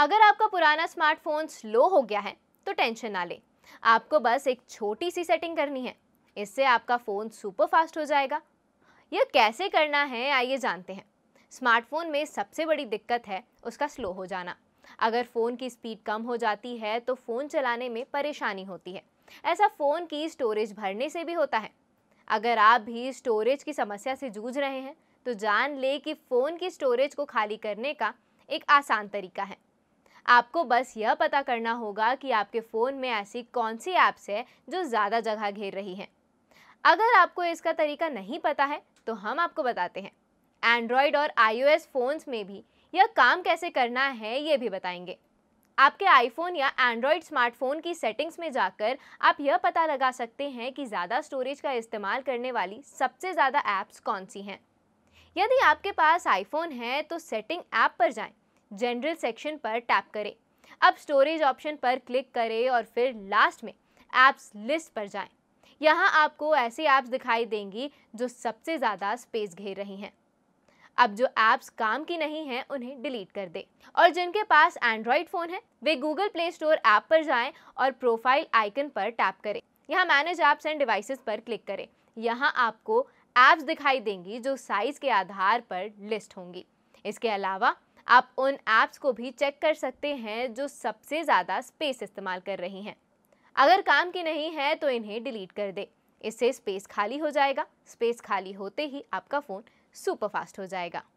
अगर आपका पुराना स्मार्टफोन स्लो हो गया है तो टेंशन ना लें, आपको बस एक छोटी सी सेटिंग करनी है। इससे आपका फ़ोन सुपर फास्ट हो जाएगा। यह कैसे करना है आइए जानते हैं। स्मार्टफोन में सबसे बड़ी दिक्कत है उसका स्लो हो जाना। अगर फ़ोन की स्पीड कम हो जाती है तो फ़ोन चलाने में परेशानी होती है। ऐसा फ़ोन की स्टोरेज भरने से भी होता है। अगर आप भी स्टोरेज की समस्या से जूझ रहे हैं तो जान ले कि फ़ोन की स्टोरेज को खाली करने का एक आसान तरीका है। आपको बस यह पता करना होगा कि आपके फ़ोन में ऐसी कौन सी ऐप्स है जो ज़्यादा जगह घेर रही हैं। अगर आपको इसका तरीका नहीं पता है तो हम आपको बताते हैं। एंड्रॉयड और iOS फ़ोन्स में भी यह काम कैसे करना है ये भी बताएंगे। आपके आईफोन या एंड्रॉयड स्मार्टफोन की सेटिंग्स में जाकर आप यह पता लगा सकते हैं कि ज़्यादा स्टोरेज का इस्तेमाल करने वाली सबसे ज़्यादा ऐप्स कौन सी हैं। यदि आपके पास आईफोन है तो सेटिंग ऐप पर जाएं, जनरल सेक्शन पर टैप करें, अब स्टोरेज ऑप्शन पर क्लिक करें और फिर लास्ट में ऐप्स लिस्ट पर जाएं। यहाँ आपको ऐसी ऐप्स दिखाई देंगी जो सबसे ज़्यादा स्पेस घेर रही हैं। अब जो ऐप्स काम की नहीं हैं उन्हें डिलीट कर दें और जिनके पास एंड्रॉयड फ़ोन है वे गूगल प्ले स्टोर ऐप पर जाएं और प्रोफाइल आइकन पर टैप करें। यहाँ मैनेज ऐप्स एंड डिवाइसेस पर क्लिक करें। यहाँ आपको ऐप्स दिखाई देंगी जो साइज़ के आधार पर लिस्ट होंगी। इसके अलावा आप उन ऐप्स को भी चेक कर सकते हैं जो सबसे ज़्यादा स्पेस इस्तेमाल कर रही हैं। अगर काम की नहीं है तो इन्हें डिलीट कर दें। इससे स्पेस खाली हो जाएगा। स्पेस खाली होते ही आपका फ़ोन सुपर फास्ट हो जाएगा।